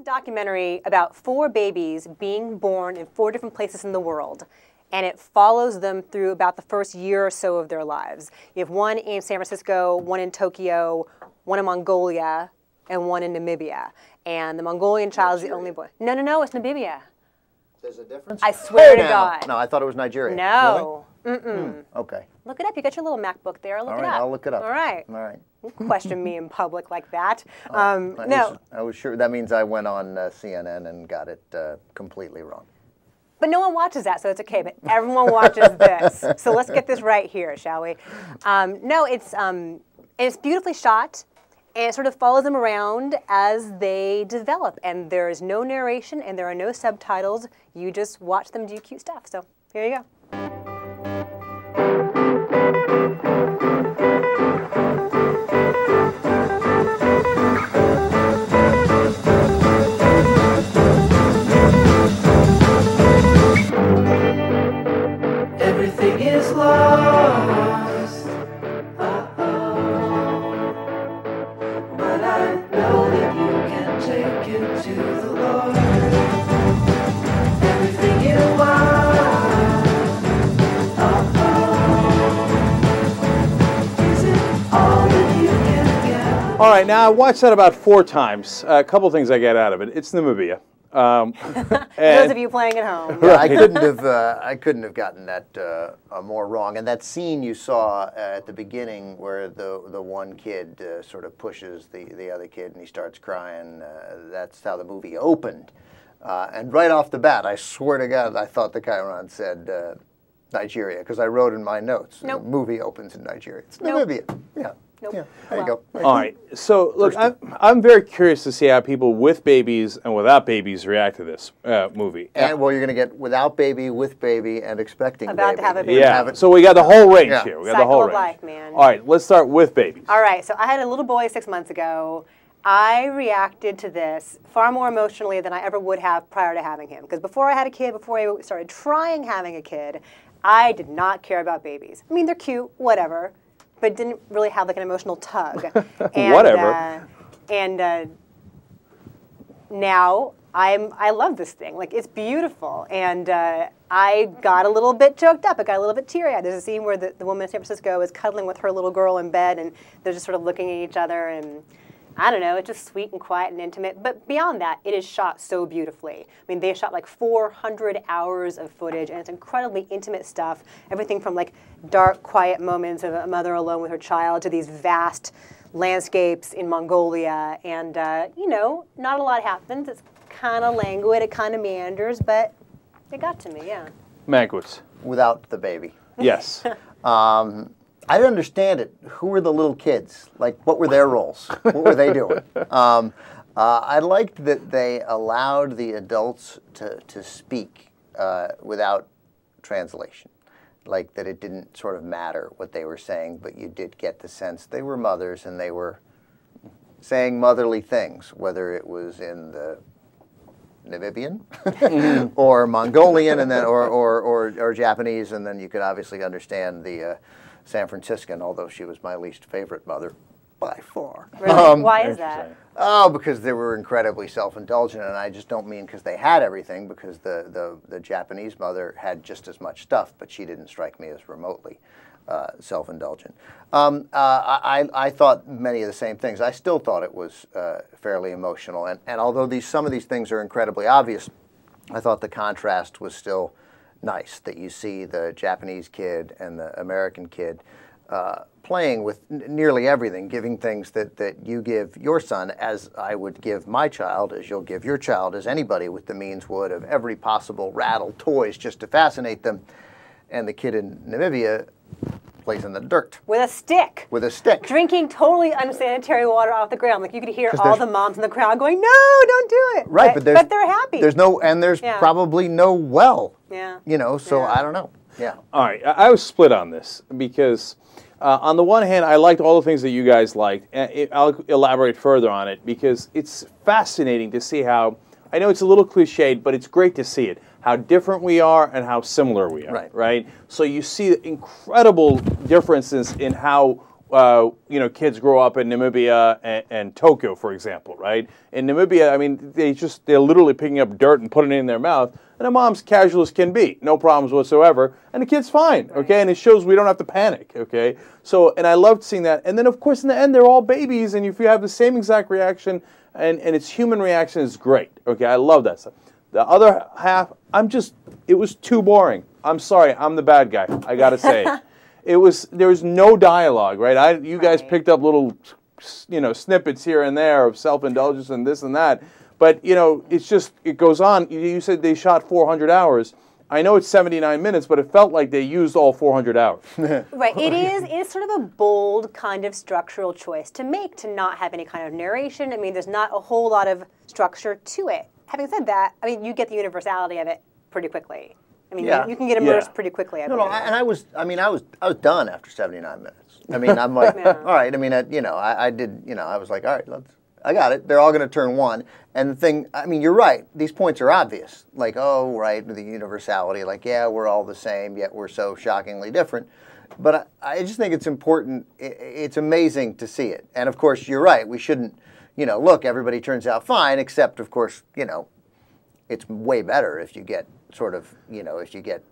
is a documentary about 4 babies being born in 4 different places in the world, and it follows them through about the first year or so of their lives. You have 1 in San Francisco, 1 in Tokyo, 1 in Mongolia, and 1 in Namibia. And the Mongolian child is the only boy. No, no, no, it's Namibia. There's a difference? I swear to God. No, I thought it was Nigeria. No. Really? Mm-mm. Okay. Look it up. You got your little MacBook there. Look it up. All right, I'll look it up. All right. All right. Don't question me in public like that. I was sure. That means I went on CNN and got it completely wrong. But no one watches that, so it's okay. But everyone watches this. So let's get this right here, shall we? No, it's beautifully shot. And it sort of follows them around as they develop. And there is no narration and there are no subtitles. You just watch them do cute stuff. So here you go. Everything is love. All right, now I watched that about 4 times. A couple things I get out of it. It's Namibia. Those of you playing at home. Yeah, I couldn't have gotten that more wrong. And that scene you saw at the beginning, where the one kid sort of pushes the other kid and he starts crying. That's how the movie opened. And right off the bat, I swear to God, I thought the Chiron said Nigeria, because I wrote in my notes. Nope. The movie opens in Nigeria. It's Namibia. Nope. Yeah. Nope. Yeah, there you go. There All you go. Right. So, look, I'm very curious to see how people with babies and without babies react to this movie. And, well, you're going to get without baby, with baby, and expecting About baby. About to have a baby. Yeah. So we got the whole range here. We got Cycle the whole range. Cycle of life, man. All right. Let's start with babies. All right. So I had a little boy 6 months ago. I reacted to this far more emotionally than I ever would have prior to having him. Because before I had a kid, before I started trying having a kid, I did not care about babies. I mean, they're cute, whatever. But didn't really have like an emotional tug. And, whatever. Now I love this thing. Like, it's beautiful. And I got a little bit choked up. I got a little bit teary-eyed. There's a scene where the woman in San Francisco is cuddling with her little girl in bed, and they're just sort of looking at each other. And I don't know, it's just sweet and quiet and intimate. But beyond that, it is shot so beautifully. I mean, they shot like 400 hours of footage, and it's incredibly intimate stuff. Everything from like dark, quiet moments of a mother alone with her child to these vast landscapes in Mongolia. And, you know, not a lot happens. It's kind of languid, it kind of meanders, but it got to me, yeah. Manquist. Without the baby. Yes. I didn't understand it. Who were the little kids? Like, what were their roles? What were they doing? I liked that they allowed the adults to speak without translation. Like, that it didn't sort of matter what they were saying, but you did get the sense they were mothers and they were saying motherly things, whether it was in the Namibian or Mongolian and then or Japanese, and then you could obviously understand the San Franciscan, although she was my least favorite mother by far. Really? Why is that? Oh, because they were incredibly self-indulgent, and I just don't mean because they had everything, because the Japanese mother had just as much stuff, but she didn't strike me as remotely self-indulgent. I thought many of the same things. I still thought it was fairly emotional, and although some of these things are incredibly obvious, I thought the contrast was still nice, that you see the Japanese kid and the American kid playing with nearly everything, giving things that you give your son, as I would give my child, as you'll give your child, as anybody with the means would, of every possible rattle, toys, just to fascinate them. And the kid in Namibia plays in the dirt. With a stick. With a stick. Drinking totally unsanitary water off the ground. Like, you could hear all the moms in the crowd going, no, don't do it. Right, but they're happy. There's no, and there's probably no well. Yeah. You know, so I don't know. Yeah. All right, I was split on this because on the one hand, I liked all the things that you guys liked. And I'll elaborate further on it because it's fascinating to see how, I know it's a little cliched, but it's great to see it, how different we are and how similar we are, right? So you see incredible differences in how kids grow up in Namibia and Tokyo, for example, right? In Namibia, I mean, they're literally picking up dirt and putting it in their mouth, and a mom's casual as can be, no problems whatsoever, and the kid's fine, okay? And it shows we don't have to panic, okay? So, and I loved seeing that. And then, of course, in the end, they're all babies, and if you have the same exact reaction, and it's human reaction, it's great, okay? I love that stuff. The other half, it was too boring. I'm sorry, I'm the bad guy, I gotta say. There was no dialogue, right? You guys picked up little, snippets here and there of self-indulgence and this and that, but it goes on. You said they shot 400 hours. I know it's 79 minutes, but it felt like they used all 400 hours. Right. It's sort of a bold kind of structural choice to make to not have any kind of narration. I mean, there's not a whole lot of structure to it. Having said that, I mean, you get the universality of it pretty quickly. I mean, you can get immersed pretty quickly. I was done after 79 minutes. I mean, I'm like, all right. I mean, I was like, all right, I got it. They're all going to turn one. And the thing, I mean, you're right. These points are obvious. Like, oh, right, the universality. Like, yeah, we're all the same, yet we're so shockingly different. But I just think it's important. It's amazing to see it. And, of course, you're right. We shouldn't, look, everybody turns out fine, except, of course, it's way better if you get sort of, if you get,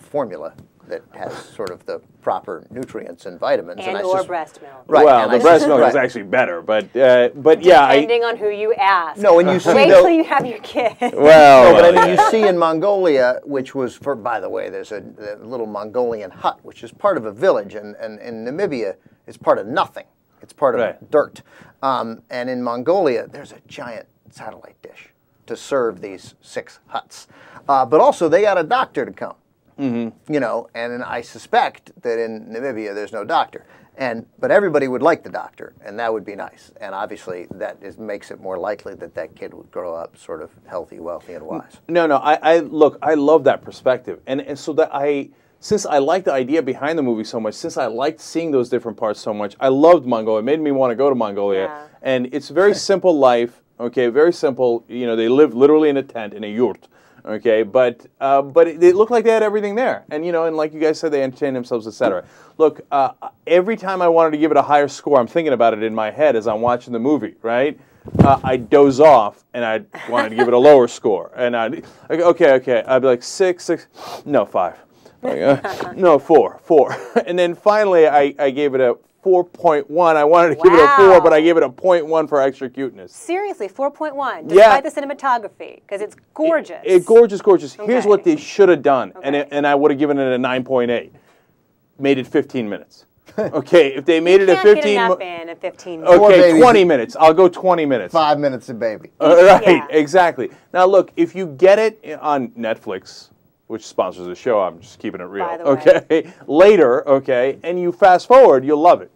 formula that has sort of the proper nutrients and vitamins. Or breast milk. Right. Well, the breast milk is actually better, but yeah. Depending on who you ask. No, and you see. Wait till you have your kid. Well. No, but I mean, you see in Mongolia, which was, by the way, there's a little Mongolian hut, which is part of a village, and in Namibia, it's part of nothing. It's part of dirt. And in Mongolia, there's a giant satellite dish to serve these 6 huts. But also, they got a doctor to come. Mm-hmm. And I suspect that in Namibia, there's no doctor. But everybody would like the doctor, and that would be nice. And obviously, that makes it more likely that that kid would grow up sort of healthy, wealthy, and wise. No, look, I love that perspective. And so that since I liked the idea behind the movie so much, since I liked seeing those different parts so much, I loved Mongolia. It made me want to go to Mongolia. Yeah. And it's a very simple life. Okay, very simple. They live literally in a tent, in a yurt. Okay, but they looked like they had everything there, and and like you guys said, they entertained themselves, etc. Look, every time I wanted to give it a higher score, I'm thinking about it in my head as I'm watching the movie. Right, I doze off, and I wanted to give it a lower score, and okay, I'd be like 6, 6, no 5, no 4, 4, and then finally I gave it a 4.1. I wanted to give it a 4, but I gave it a 0.1 for extra cuteness. Seriously, 4.1. Despite the cinematography, because it's gorgeous. It's gorgeous, gorgeous. Okay. Here's what they should have done, and I would have given it a 9.8. Made it 15 minutes. Okay, if they made it a 15 minutes. Okay, 20 minutes. I'll go 20 minutes. 5 minutes a baby. Right, exactly. Now look, if you get it on Netflix, which sponsors the show, I'm just keeping it real. By the way. Okay. Later, okay, and you fast forward, you'll love it.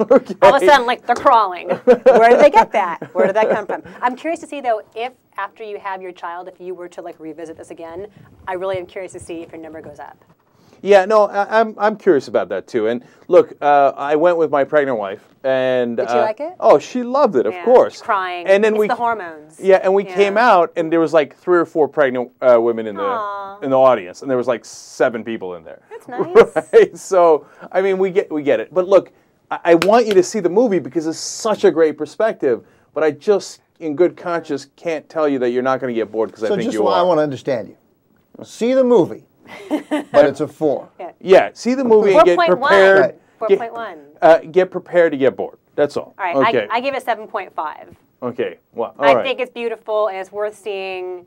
Okay. All of a sudden, like, they're crawling. Where did they get that? Where did that come from? I'm curious to see, though, if after you have your child, if you were to, like, revisit this again, I really am curious to see if your number goes up. Yeah, no, I'm curious about that, too. And, look, I went with my pregnant wife. And, did she like it? Oh, she loved it, of course. Crying. And then it's the hormones. Yeah, and we came out, and there was, like, 3 or 4 pregnant women in the audience. And there was, like, 7 people in there. That's nice. Right? So, I mean, we get it. But, look, I want you to see the movie because it's such a great perspective. But I just, in good conscience, can't tell you that you're not going to get bored because I think you are. So, I want to understand you. See the movie. But it's a 4. Yeah. See the movie and get prepared. 4.1. Get prepared to get bored. That's all. All right. Okay. I give it 7.5. Okay. Well, all right. I think it's beautiful and it's worth seeing.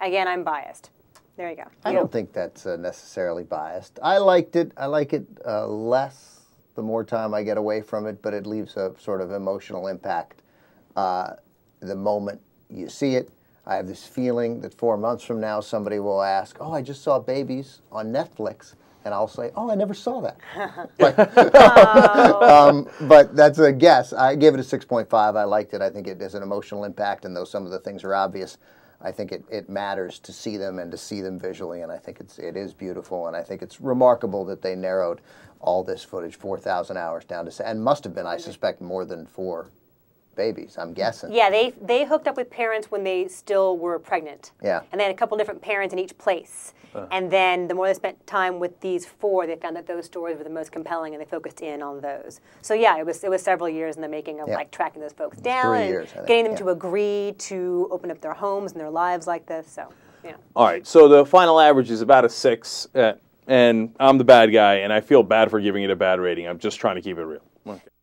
Again, I'm biased. There you go. I don't think that's necessarily biased. I liked it. I like it less the more time I get away from it, but it leaves a sort of emotional impact the moment you see it. I have this feeling that 4 months from now, somebody will ask, oh, I just saw Babies on Netflix. And I'll say, oh, I never saw that. But that's a guess. I gave it a 6.5. I liked it. I think it has an emotional impact. And though some of the things are obvious, I think it matters to see them and to see them visually. And I think it is beautiful. And I think it's remarkable that they narrowed all this footage, 4,000 hours down to, and must have been, I suspect, more than 4 babies, I'm guessing. Yeah, they hooked up with parents when they still were pregnant. Yeah. And they had a couple different parents in each place. And then the more they spent time with these four, they found that those stories were the most compelling, and they focused in on those. So yeah, it was several years in the making of like tracking those folks down and getting them to agree to open up their homes and their lives like this. So yeah. All right. So the final average is about a 6, and I'm the bad guy, and I feel bad for giving it a bad rating. I'm just trying to keep it real. Okay.